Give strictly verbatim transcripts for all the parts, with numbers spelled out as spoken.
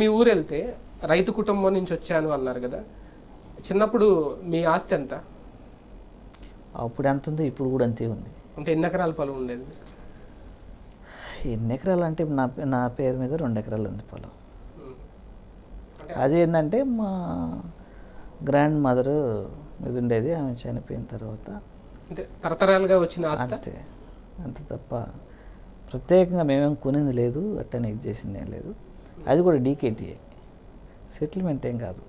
మీ ఊరు వెళ్తే రైతు కుటుంబం నుంచి వచ్చాను అన్నారు కదా, చిన్నప్పుడు మీ ఆస్తి ఎంత? అప్పుడు ఎంత ఉంది ఇప్పుడు కూడా అంతే ఉంది. అంటే ఎన్ని ఎకరాల పొలం ఉండేది? ఎన్ని ఎకరాలు అంటే నా నా పేరు మీద రెండు ఎకరాలు ఉంది పొలం. అదేంటంటే మా గ్రాండ్ మదర్ ఇది ఉండేది, ఆమె చనిపోయిన తర్వాత అంటే తరతరాలుగా వచ్చిన ఆస్తి అంతే, అంత తప్ప ప్రత్యేకంగా మేమేం కొనింది లేదు, అట్టనే ఇది చేసింది ఏం లేదు. అది కూడా డీకేటీఏ సెటిల్మెంట్ ఏం కాదు.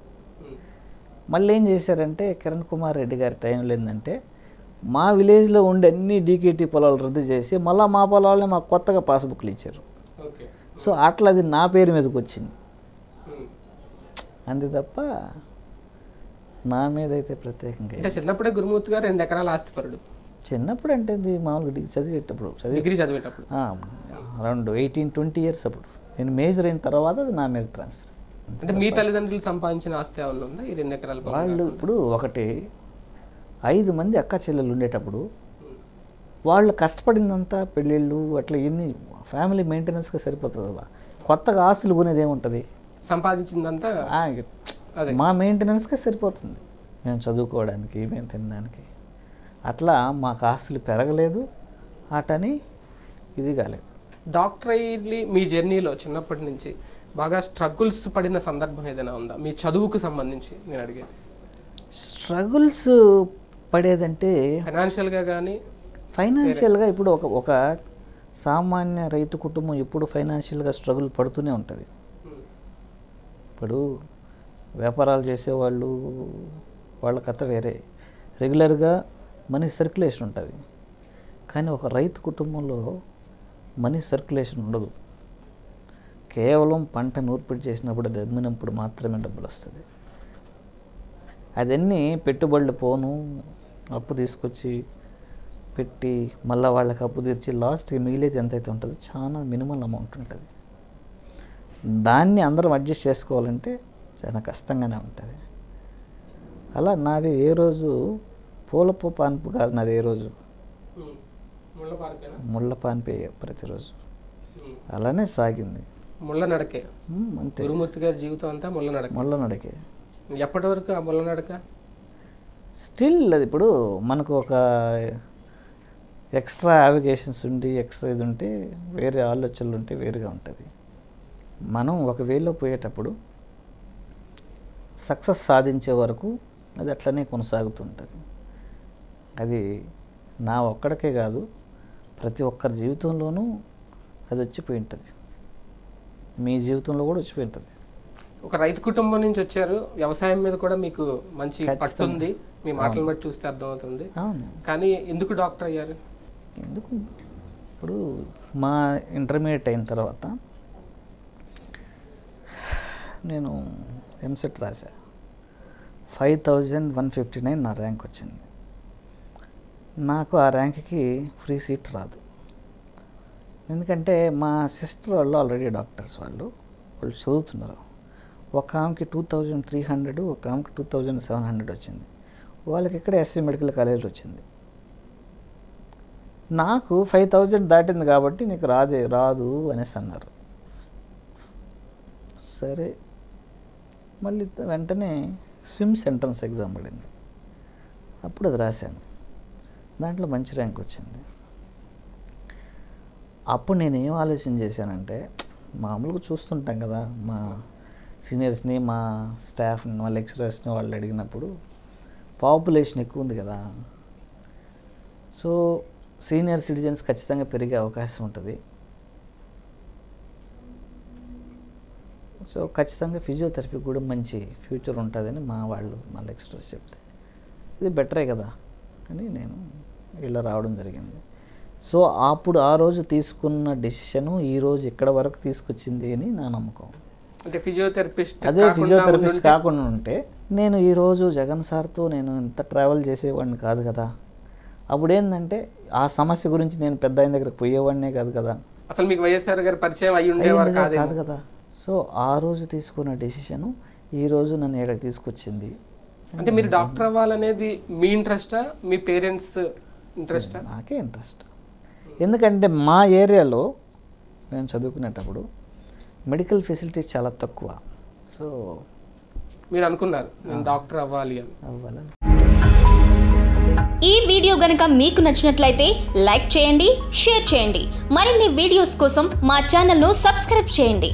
మళ్ళీ ఏం చేశారంటే కిరణ్ కుమార్ రెడ్డి గారి టైంలో ఏంటంటే మా విలేజ్లో ఉండే అన్ని డీకేటీ పొలాలు రద్దు చేసి మళ్ళీ మా పొలాలని మాకు కొత్తగా పాస్బుక్లు ఇచ్చారు. సో అట్లా అది నా పేరు మీదకి వచ్చింది అంతే తప్ప నా మీద అయితే ప్రత్యేకంగా. చిన్నప్పుడే గురుమూర్తి గారు రెండు ఎకరాల ఆస్తిపరుడు. చిన్నప్పుడు అంటే ఇది మామూలుగా డిగ్రీ చదివేటప్పుడు డిగ్రీ చదివేటప్పుడు అరౌండ్ ఎయిటీన్ ట్వంటీ ఇయర్స్ అప్పుడు నేను మేజర్ అయిన తర్వాత అది నా మీద ట్రాన్స్ఫర్. అంటే మీ తల్లిదండ్రులు సంపాదించిన ఆస్తి ఉందా ఈ రెండు ఎకరాల? వాళ్ళు ఇప్పుడు ఒకటి ఐదు మంది అక్క చెల్లెలు ఉండేటప్పుడు వాళ్ళు కష్టపడిందంతా పెళ్ళిళ్ళు అట్లా ఎన్ని ఫ్యామిలీ మెయింటెనెన్స్గా సరిపోతుంది. కొత్తగా ఆస్తులు కొనేది ఏముంటుంది, సంపాదించిందంతా మా మెయింటెనెన్స్గా సరిపోతుంది, మేము చదువుకోవడానికి మేము తినడానికి. అట్లా మాకు ఆస్తులు పెరగలేదు అటని ఇది కాలేదు. డాక్టర్ అయ్యి మీ జర్నీలో చిన్నప్పటి నుంచి బాగా స్ట్రగుల్స్ పడిన సందర్భం ఏదైనా ఉందా మీ చదువుకు సంబంధించి? నేను అడిగేది స్ట్రగుల్స్ పడేదంటే ఫైనాన్షియల్గా కానీ ఫైనాన్షియల్గా ఇప్పుడు ఒక ఒక సామాన్య రైతు కుటుంబం ఎప్పుడు ఫైనాన్షియల్గా స్ట్రగుల్ పడుతూనే ఉంటుంది. ఇప్పుడు వ్యాపారాలు చేసేవాళ్ళు వాళ్ళ కథ వేరే, రెగ్యులర్గా మనీ సర్క్యులేషన్ ఉంటుంది. కానీ ఒక రైతు కుటుంబంలో మనీ సర్క్యులేషన్ ఉండదు, కేవలం పంట నూర్పిడి చేసినప్పుడు అది అమ్మినప్పుడు మాత్రమే డబ్బులు వస్తుంది. అదన్నీ పెట్టుబడులు పోను అప్పు తీసుకొచ్చి పెట్టి మళ్ళీ వాళ్ళకి అప్పు తీర్చి లాస్ట్కి మిగిలేదు ఎంతైతే ఉంటుందో చాలా మినిమల్ అమౌంట్ ఉంటుంది. దాన్ని అందరం అడ్జస్ట్ చేసుకోవాలంటే చాలా కష్టంగానే ఉంటుంది. అలా నాది ఏ రోజు పూలపు పాన్పు కాదు, నాది ఏ రోజు ముళ్ళ పాన్పే ప్రతిరోజు అలానే సాగింది. ముళ్ళ నడకే అంతే గురుమూర్తి గారి జీవితం అంతా, ముళ్ళ నడక ముళ్ళ నడకే ఎప్పటి వరకు ఆ ముళ్ళ నడక స్టిల్. అది ఇప్పుడు మనకు ఒక ఎక్స్ట్రా యావిగేషన్స్ ఉండి ఎక్స్ట్రా ఇది ఉంటే వేరే ఆలోచనలు ఉంటే వేరుగా ఉంటుంది. మనం ఒక వేలో పోయేటప్పుడు సక్సెస్ సాధించే వరకు అది అట్లనే కొనసాగుతుంటుంది. అది నా ఒక్కడికే కాదు ప్రతి ఒక్కరి జీవితంలోనూ అది వచ్చిపోయి ఉంటుంది, మీ జీవితంలో కూడా వచ్చిపోయి ఉంటుంది. ఒక రైతు కుటుంబం నుంచి వచ్చారు, వ్యవసాయం మీద కూడా మీకు మంచి పట్టు ఉంది, మీ మాటలు బట్టి చూస్తే అర్థమవుతుంది. కానీ ఎందుకు డాక్టర్ అయ్యారు? ఎందుకు ఇప్పుడు మా ఇంటర్మీడియట్ అయిన తర్వాత నేను ఎంసెట్ రాశా. Five thousand one fifty nine నా ర్యాంక్ వచ్చింది. నాకు ఆ ర్యాంక్కి ఫ్రీ సీట్ రాదు, ఎందుకంటే మా సిస్టర్ వాళ్ళు ఆల్రెడీ డాక్టర్స్ వాళ్ళు వాళ్ళు చదువుతున్నారు. ఒక ఆమెకి టూ థౌజండ్ త్రీ హండ్రెడ్ ఒక ఆమెకి టూ థౌజండ్ సెవెన్ హండ్రెడ్ వచ్చింది. వాళ్ళకి ఇక్కడ ఎస్వి మెడికల్ కాలేజీలో వచ్చింది. నాకు ఫైవ్ థౌజండ్ దాటింది కాబట్టి నీకు రాదే రాదు అనేసి అన్నారు. సరే మళ్ళీ వెంటనే స్విమ్స్ ఎంట్రన్స్ ఎగ్జామ్ పడింది, అప్పుడు అది రాశాను. దాంట్లో మంచి ర్యాంక్ వచ్చింది. అప్పుడు నేను ఏం ఆలోచన చేశానంటే మామూలుగా చూస్తుంటాం కదా మా సీనియర్స్ని మా స్టాఫ్ని మా లెక్చరర్స్ని వాళ్ళు అడిగినప్పుడు పాపులేషన్ ఎక్కువ ఉంది కదా, సో సీనియర్ సిటిజన్స్ ఖచ్చితంగా పెరిగే అవకాశం ఉంటుంది, సో ఖచ్చితంగా ఫిజియోథెరపీ కూడా మంచి ఫ్యూచర్ ఉంటుందని మా వాళ్ళు మా లెక్చరర్స్ చెప్తే ఇది బెటరే కదా అని నేను ఇలా రావడం జరిగింది. సో అప్పుడు ఆ రోజు తీసుకున్న డెసిషను ఈరోజు ఇక్కడ వరకు తీసుకొచ్చింది అని నా నమ్మకం. అంటే ఫిజియోథెరపిస్ట్ అదే ఫిజియోథెరపిస్ట్ కాకుండా ఉంటే నేను ఈరోజు జగన్ సార్తో నేను ఇంత ట్రావెల్ చేసేవాడిని కాదు కదా. అప్పుడు ఏంటంటే ఆ సమస్య గురించి నేను పెద్ద ఆయన దగ్గరకు పోయేవాడినే కాదు కదా, అసలు మీకు వైఎస్ఆర్ గారి పరిచయం అయ్యి ఉండేవారు కాదు కదా. సో ఆ రోజు తీసుకున్న డెసిషను ఈరోజు నన్ను ఇక్కడికి తీసుకొచ్చింది. అంటే మీరు డాక్టర్ అవ్వాలనేది మీ ఇంట్రెస్టా మీ పేరెంట్స్ ఇంట్రెస్టా? నాకే ఇంట్రెస్ట్, ఎందుకంటే మా ఏరియాలో నేను చదువుకునేటప్పుడు మెడికల్ ఫెసిలిటీస్ చాలా తక్కువ. సో మీరు అనుకున్నారు నేను డాక్టర్ అవ్వాలి అని అవ్వాలని. ఈ వీడియో గనుక మీకు నచ్చినట్లయితే లైక్ చేయండి, షేర్ చేయండి. మరిన్ని వీడియోస్ కోసం మా ఛానల్ను సబ్స్క్రైబ్ చేయండి.